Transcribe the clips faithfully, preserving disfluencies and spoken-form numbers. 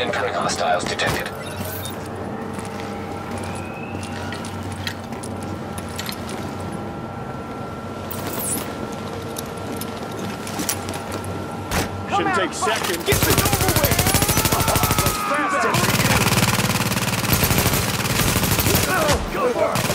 Incoming hostiles detected. Shouldn't take seconds. Get this over with! Faster! Go for it!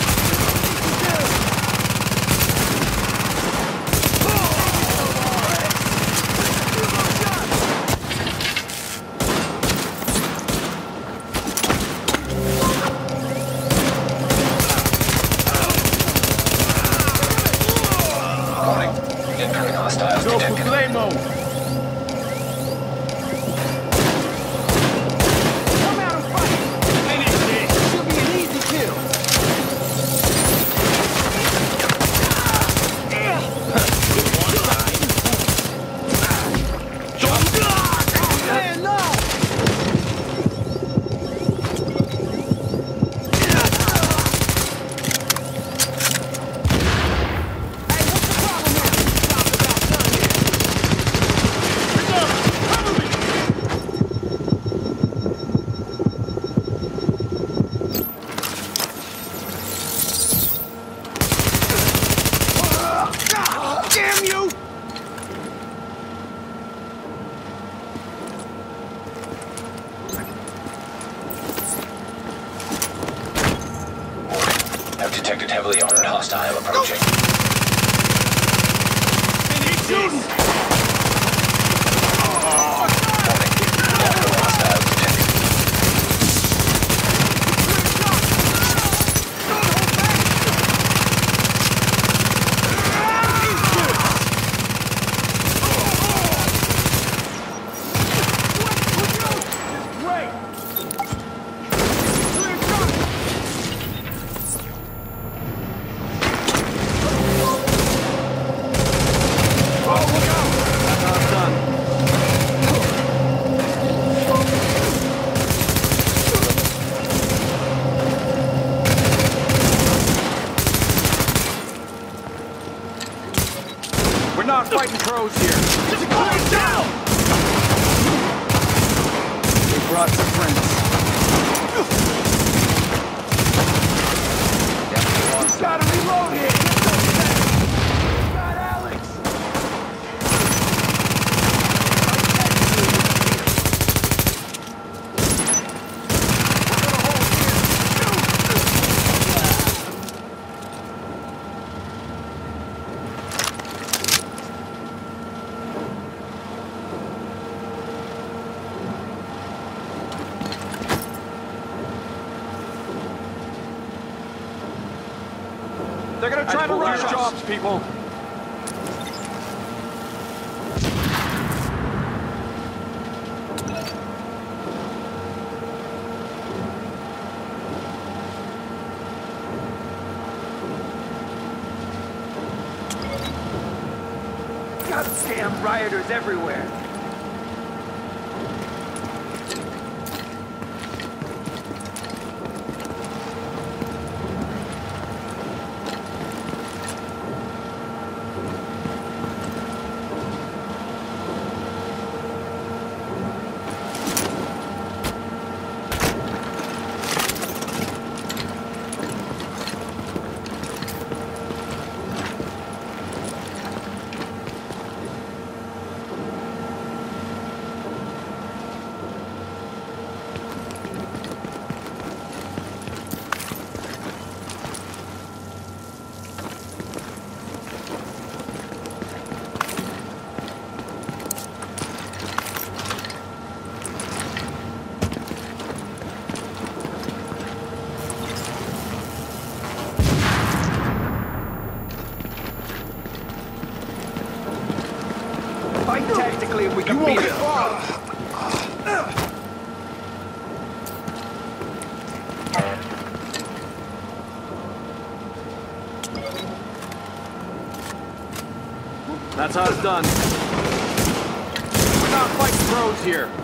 Detected heavily armored hostile approaching. They need shooting! Oh. They're gonna try to rush jobs, people. Goddamn rioters everywhere. Tactically, we can beat it. That's how it's done. We're not fighting pros here. Everywhere.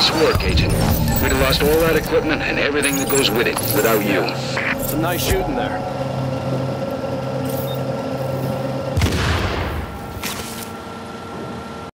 Nice work, Agent. We'd have lost all that equipment and everything that goes with it without you. Some nice shooting there.